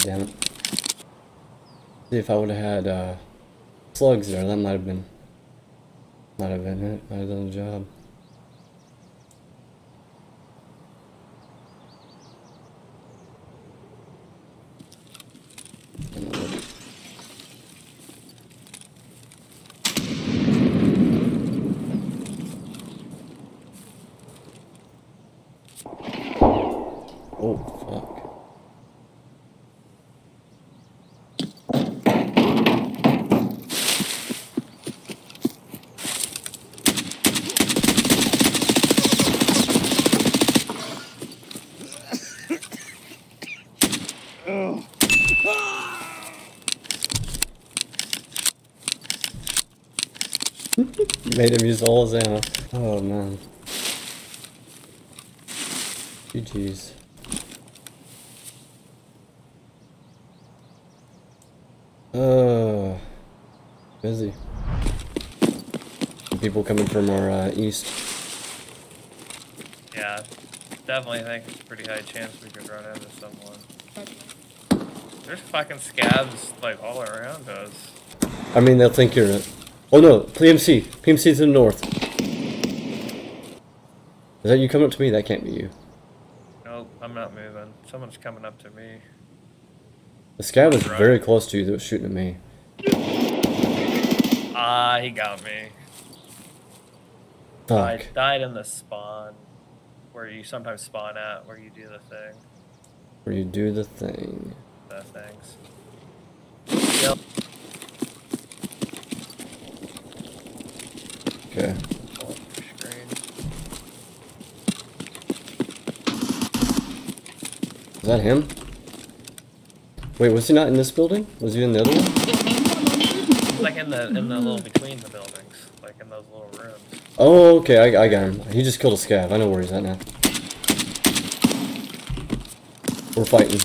Damn it. See, if I would have had slugs there, that might have been it. Might have done the job. Made him use all his ammo. Oh man. GG's. Busy. People coming from our east. Yeah, definitely think it's a pretty high chance we could run into someone. There's fucking scabs like all around us. I mean, they'll think you're it. Oh no, PMC. PMC's in the north. Is that you coming up to me? That can't be you. Nope, I'm not moving. Someone's coming up to me. The scout was very close to you that was shooting at me. Ah, he got me. Fuck. I died in the spawn. Where you sometimes spawn at, where you do the thing. Where you do the thing. The things. Yep. Okay. Is that him? Wait, was he not in this building? Was he in the other one? Like in the little between the buildings, like in those little rooms. Oh, okay, I got him. He just killed a scav. I know where he's at now. We're fighting.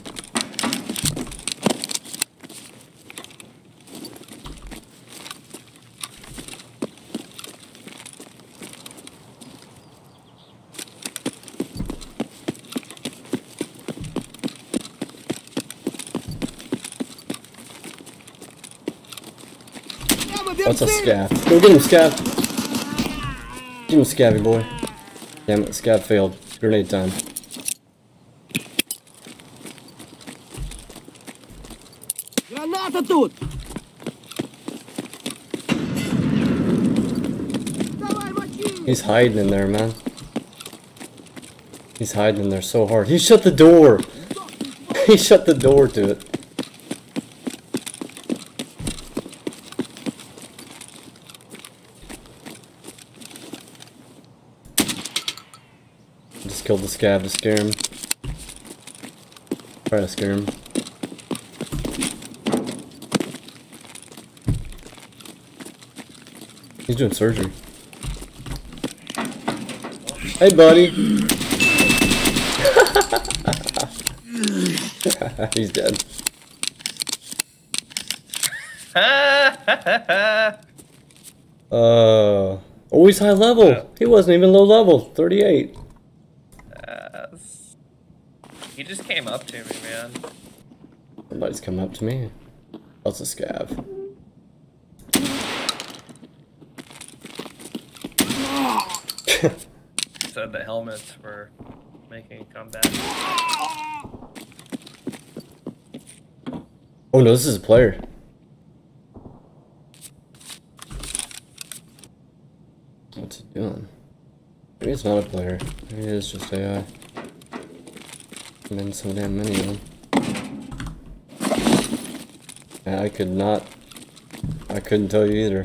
What's a scav? Go get him, scav! Get him, scabby boy. Damn it, scav failed. Grenade time. Granata тут! He's hiding in there, man. He's hiding in there so hard. He shut the door! He shut the door to it. Killed the scab to scare him. Try to scare him. He's doing surgery. Hey, buddy. He's dead. Oh, he's high level. He wasn't even low level. 38. He just came up to me, man. Somebody's come up to me. That's a scav. Said the helmets were making a comeback. Oh no, this is a player. What's he doing? Maybe it's not a player. Maybe it is just AI. Been so damn many of them. Yeah, I couldn't tell you either.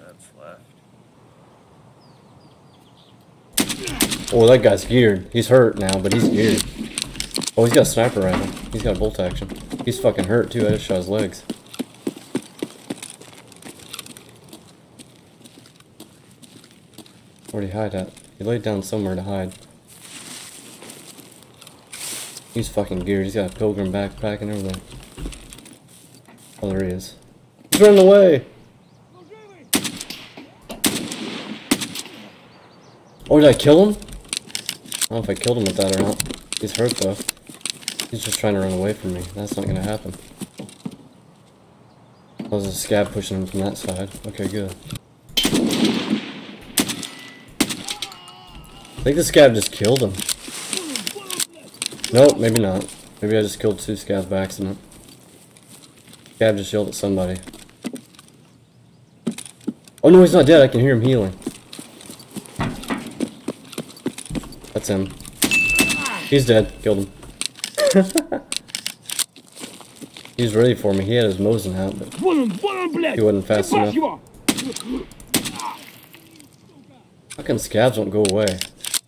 That's left. Oh, that guy's geared. He's hurt now, but he's geared. Oh, he's got a sniper rifle. He's got a bolt action. He's fucking hurt too. I just shot his legs. Where'd he hide at? He laid down somewhere to hide. He's fucking geared. He's got a pilgrim backpack and everything. Oh, there he is. He's running away! Oh, did I kill him? I don't know if I killed him with that or not. He's hurt though. He's just trying to run away from me. That's not gonna happen. That was a scab pushing him from that side. Okay, good. I think the scab just killed him. Nope, maybe not. Maybe I just killed two scabs by accident. Scab just yelled at somebody. Oh no, he's not dead. I can hear him healing. That's him. He's dead. Killed him. He was ready for me. He had his Mosin out, but he wasn't fast enough. Fucking scabs won't go away. Let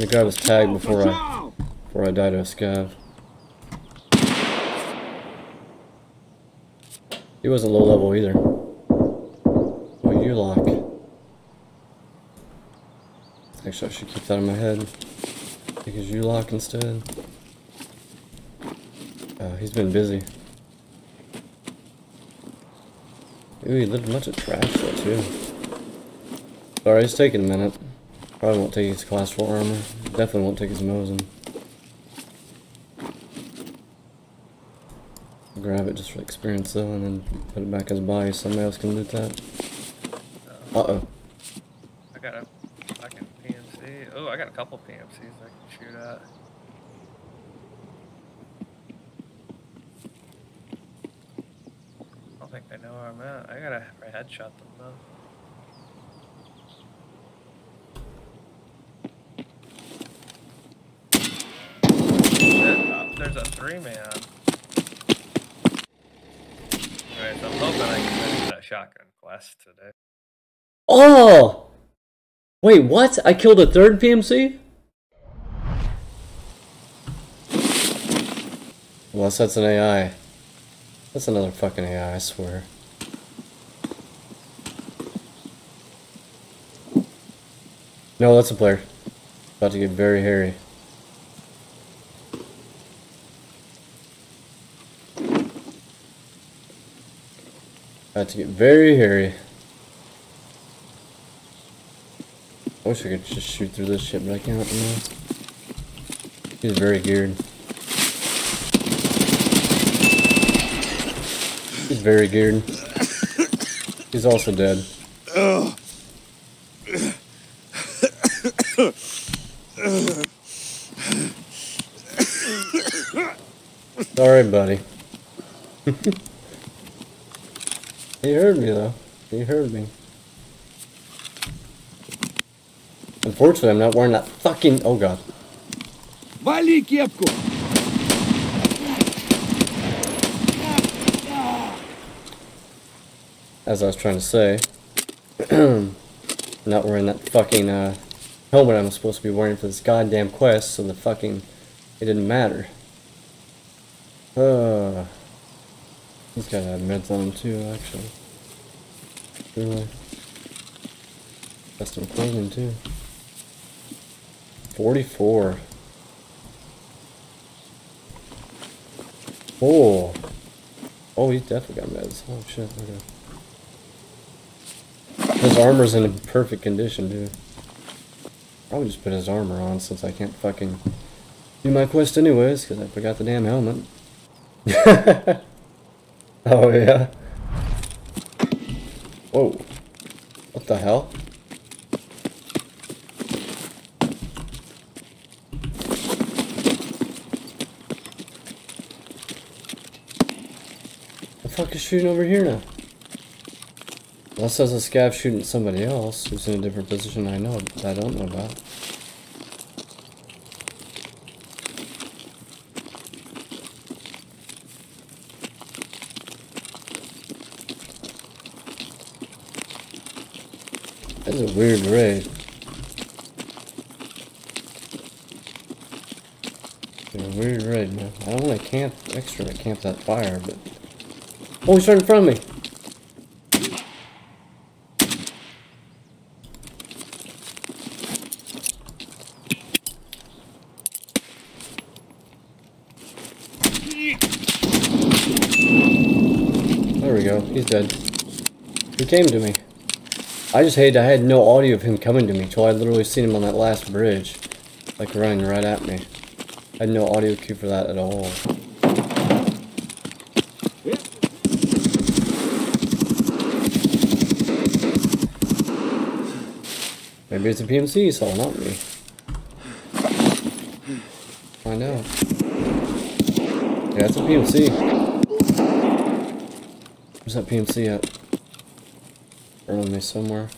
me grab his tag before I die to a scab. He wasn't low level either. Oh, you lock. Actually, I should keep that in my head. Because you lock instead. He's been busy. Ooh, he lived much of trash though, too. Sorry, it's taking a minute. Probably won't take his class 4 armor. Definitely won't take his Mosin. Grab it just for experience though, and then put it back in his body so somebody else can loot that. Uh-oh. I got a fucking PMC. Oh, I got a couple PMCs I can shoot at. I don't think I know where I'm at. I gotta headshot them though. There's a 3-man. Alright, so I'm hoping I can finish that shotgun quest today. Oh! Wait, what? I killed a third PMC? Unless that's an AI. That's another fucking AI, I swear. No, that's a player. About to get very hairy. About to get very hairy. I wish I could just shoot through this shit, but I can't. He's very geared. He's very geared. He's also dead. Sorry, buddy. He heard me though. He heard me. Unfortunately, I'm not wearing that fucking. Oh god. As I was trying to say, not wearing that fucking helmet I'm supposed to be wearing for this goddamn quest, so the fucking. It didn't matter. He's got meds on him too, actually. Really? Custom clothing too. 44. Oh. Oh, he's definitely got meds. Oh shit, okay. His armor's in perfect condition, dude. Probably just put his armor on since I can't fucking do my quest anyways, because I forgot the damn helmet. Oh yeah. Whoa. What the hell? The fuck is shooting over here now? Unless there's a scab shooting at somebody else who's in a different position I know that I don't know about. That's a weird raid. a weird raid, man. I don't want to camp, extra camp that fire, but... Oh, he's right in front of me! There we go, he's dead. He came to me. I just hate I had no audio of him coming to me till I literally seen him on that last bridge. Like running right at me. I had no audio cue for that at all. Maybe it's a PMC, so not me. I know. Yeah, it's a PMC. Where's that PMC at? Around me somewhere.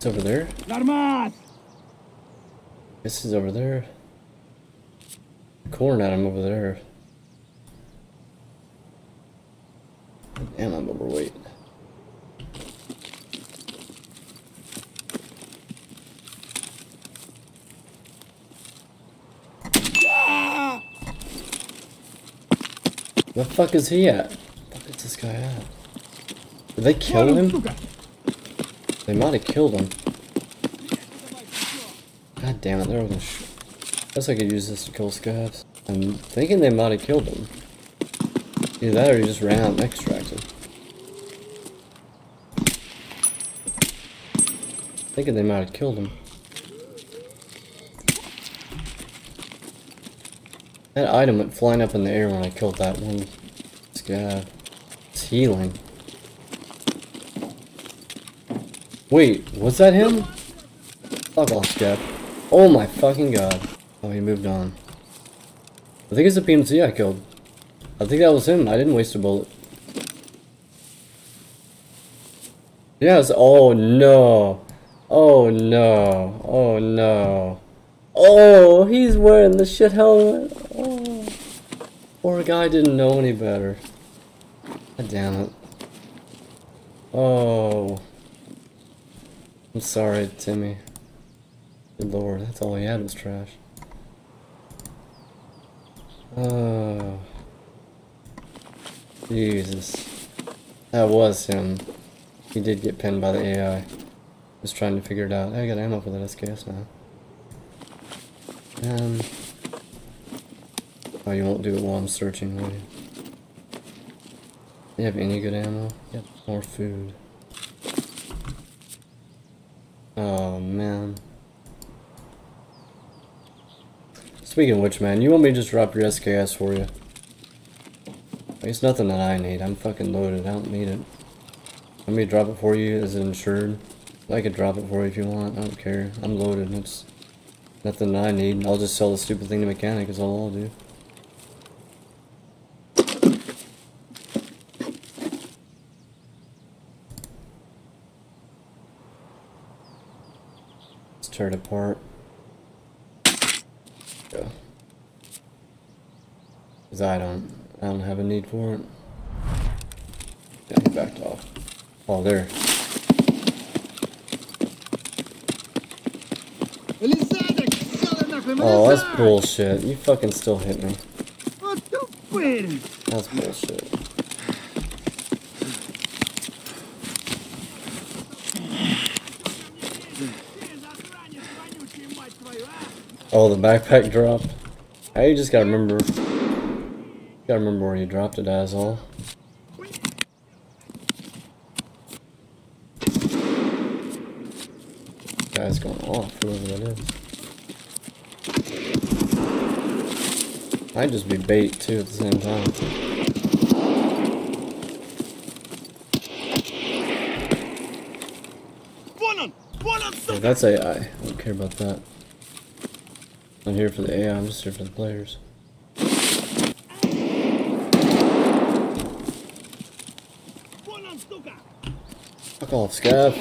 It's over there? This is over there. Corn at him over there. And I'm overweight. Ah! The fuck is he at? What is this guy at? Did they kill him? They might have killed him. God damn it, they're on the sh. Guess I could use this to kill scavs. I'm thinking they might have killed him. Either that or he just ran out and extracted. Thinking they might have killed him. That item went flying up in the air when I killed that one. This guy. It's healing. Wait, was that him? Fuck off, Scab. Oh my fucking god. Oh, he moved on. I think it's the PMC I killed. I think that was him. I didn't waste a bullet. Yes. Oh no. Oh no. Oh no. Oh, he's wearing the shit helmet. Oh. Poor guy didn't know any better. God damn it. Oh. I'm sorry, Timmy. Good lord, that's all he had was trash. Oh. Jesus. That was him. He did get pinned by the AI. Just trying to figure it out. I got ammo for that SKS now. Oh, you won't do it while I'm searching, will you? You have any good ammo? Yep. More food. Oh, man. Speaking of which, man, you want me to just drop your SKS for you? It's nothing that I need. I'm fucking loaded. I don't need it. Let me drop it for you. Is it insured? I could drop it for you if you want. I don't care. I'm loaded. It's nothing that I need. I'll just sell the stupid thing to mechanic is all I'll do. Let's tear it apart. Yeah. 'Cause I don't have a need for it. Yeah, he backed off. Oh, there. Oh, that's bullshit. You fucking still hit me. That's bullshit. Oh, the backpack dropped. Hey, you just gotta remember. Gotta remember where you dropped it, asshole. Guy's going off, whoever that is. Might just be bait too at the same time. Yeah, that's AI. I don't care about that. I'm here for the AI, I'm just here for the players. Fuck off, Scav.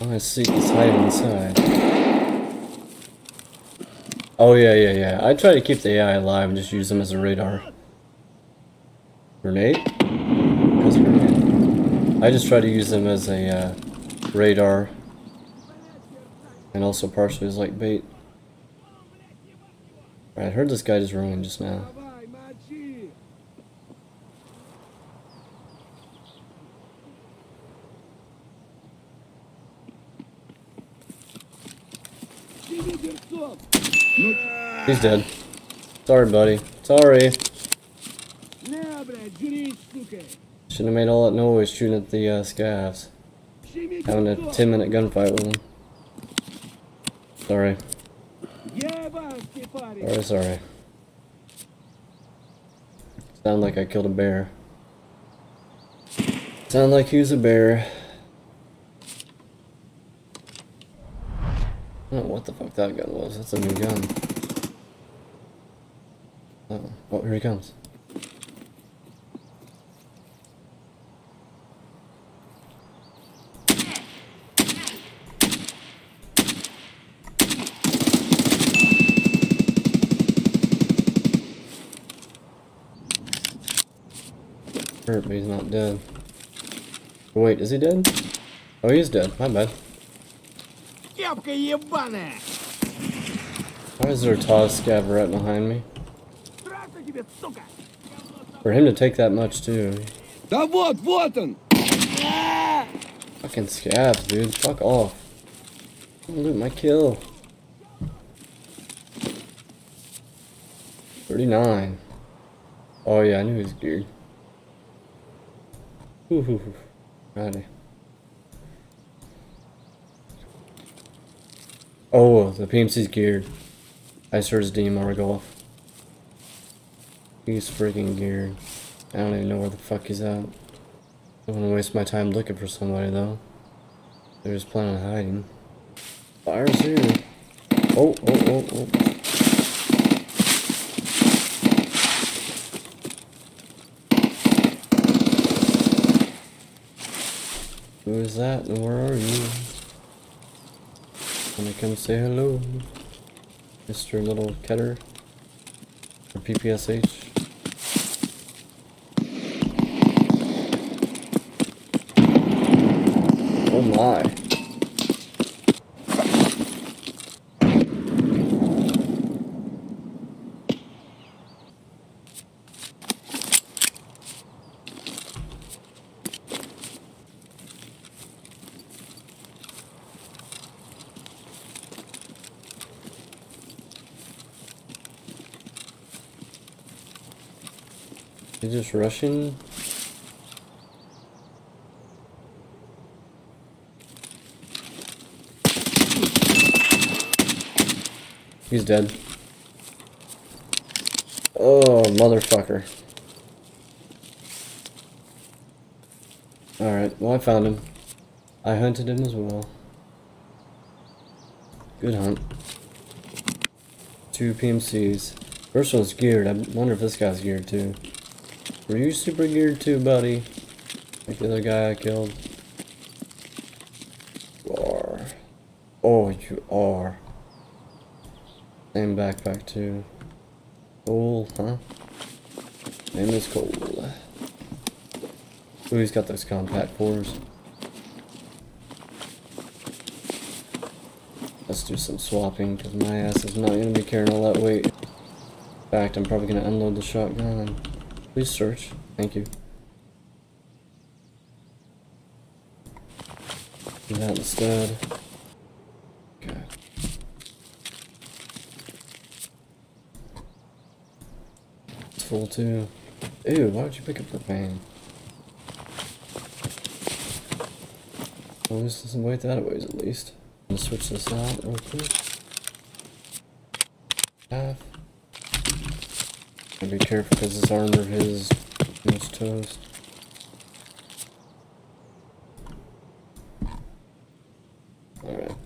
I'm gonna see if he's hiding inside. Oh, yeah. I try to keep the AI alive and just use them as a radar. Grenade? That's a grenade. I just try to use them as a radar. And also partially as like bait. Alright, I heard this guy just running just now. He's dead. Sorry, buddy. Sorry. Shouldn't have made all that noise shooting at the scavs. Having a 10-minute gunfight with him. Sorry. Sorry. Sound like I killed a bear. Sound like he was a bear. I don't know what the fuck that gun was. That's a new gun. Oh, here he comes. Hurt, but he's not dead. Wait, is he dead? Oh, he's dead. My bad. Why is there a Taz scav right behind me? For him to take that much too. Fucking scavs, dude. Fuck off. Don't loot my kill. 39. Oh yeah, I knew he was geared. Ooh, righty. Oh, the PMC's geared. I just heard his DMR go off. He's freaking geared. I don't even know where the fuck he's at. I don't want to waste my time looking for somebody though. They're just planning on hiding. Fire's here. Oh. Who is that and where are you? Let me come say hello, Mr. Little Ketter, or PPSH. Oh my. He's just rushing. He's dead. Oh, motherfucker. Alright, well I found him. I hunted him as well. Good hunt. 2 PMCs. First one's geared. I wonder if this guy's geared too. Were you super geared too, buddy? Like the other guy I killed. You are. Oh, you are. Same backpack too. Cole, huh? Name is Cole. Ooh, he's got those compact 4s. Let's do some swapping, because my ass is not going to be carrying all that weight. In fact, I'm probably going to unload the shotgun. Please search. Thank you. Do that instead. Okay. It's full too. Ew, why would you pick up the pain? Well, this doesn't wait that ways at least. I'm gonna switch this out real quick. Half. Be careful because his armor is almost toast. Alright.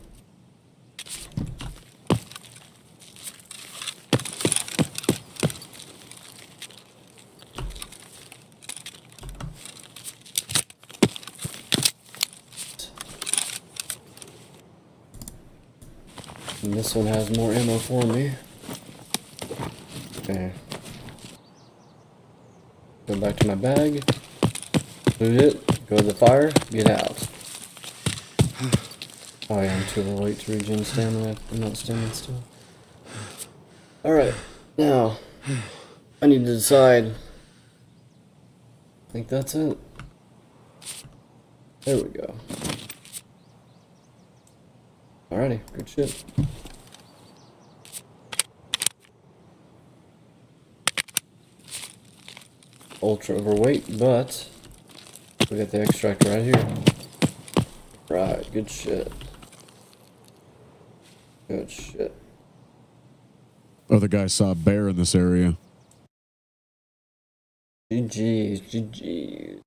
And this one has more ammo for me. there. Go back to my bag. Loot it. Go to the fire. Get out. Oh, yeah, I'm too late to regen stamina. I'm not standing still. Alright, now I need to decide. I think that's it. There we go. Alrighty, good shit. Ultra overweight, but we got the extract right here. Right, good shit. Good shit. Other guy saw a bear in this area. GG's, GG's.